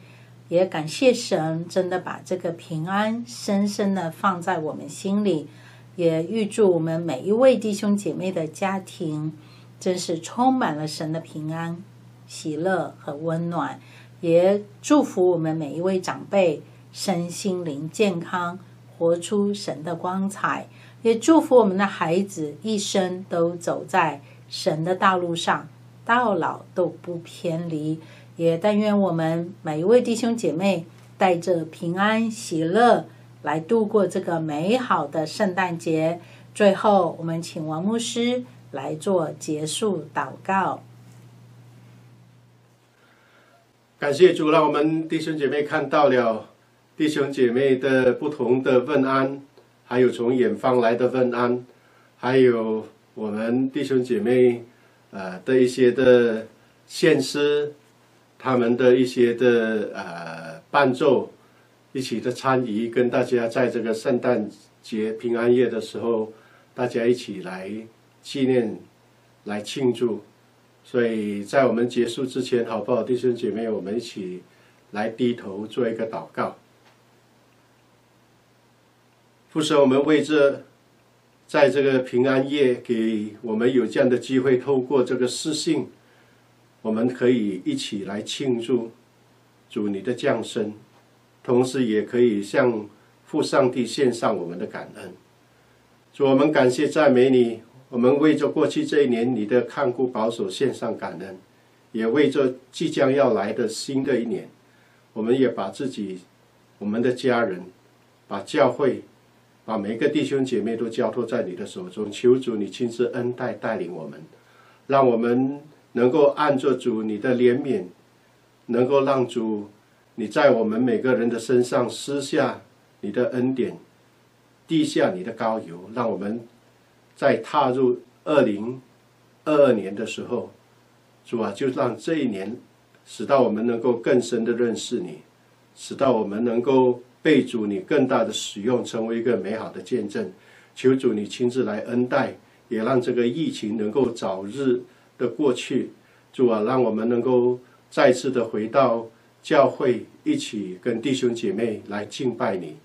也感谢神真的把这个平安深深的放在我们心里，也预祝我们每一位弟兄姐妹的家庭真是充满了神的平安、喜乐和温暖，也祝福我们每一位长辈身心灵健康。 活出神的光彩，也祝福我们的孩子一生都走在神的道路上，到老都不偏离。也但愿我们每一位弟兄姐妹带着平安喜乐来度过这个美好的圣诞节。最后，我们请王牧师来做结束祷告。感谢主，让我们弟兄姐妹看到了。 弟兄姐妹的不同的问安，还有从远方来的问安，还有我们弟兄姐妹的一些的献诗，他们的一些的伴奏，一起的参与，跟大家在这个圣诞节平安夜的时候，大家一起来纪念，来庆祝。所以在我们结束之前，好不好，弟兄姐妹，我们一起。来低头做一个祷告。父神，我们为这在这个平安夜给我们有这样的机会，透过这个施信，我们可以一起来庆祝主你的降生，同时也可以向父上帝献上我们的感恩。主，我们感谢赞美你，我们为着过去这一年你的看顾保守献上感恩，也为着即将要来的新的一年，我们也把自己、我们的家人、把教会、把每个弟兄姐妹都交托在你的手中，求主你亲自恩待带领我们，让我们能够按着主你的怜悯，能够让主你在我们每个人的身上施下你的恩典，滴下你的膏油，让我们在踏入2022年的时候，主啊，就让这一年使到我们能够更深的认识你，使到我们能够被主你更大的使用，成为一个美好的见证。求主你亲自来恩待，也让这个疫情能够早日的过去。主啊，让我们能够再次的回到教会，一起跟弟兄姐妹来敬拜你，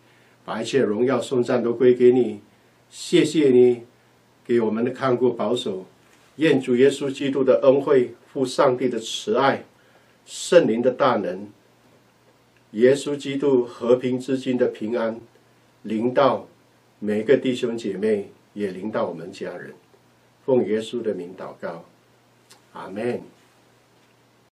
把一切荣耀颂赞都归给你。谢谢你给我们的看顾保守，愿主耶稣基督的恩惠、父上帝的慈爱、圣灵的大能、耶稣基督和平之君的平安临到每个弟兄姐妹，也临到我们家人。奉耶稣的名祷告，阿们。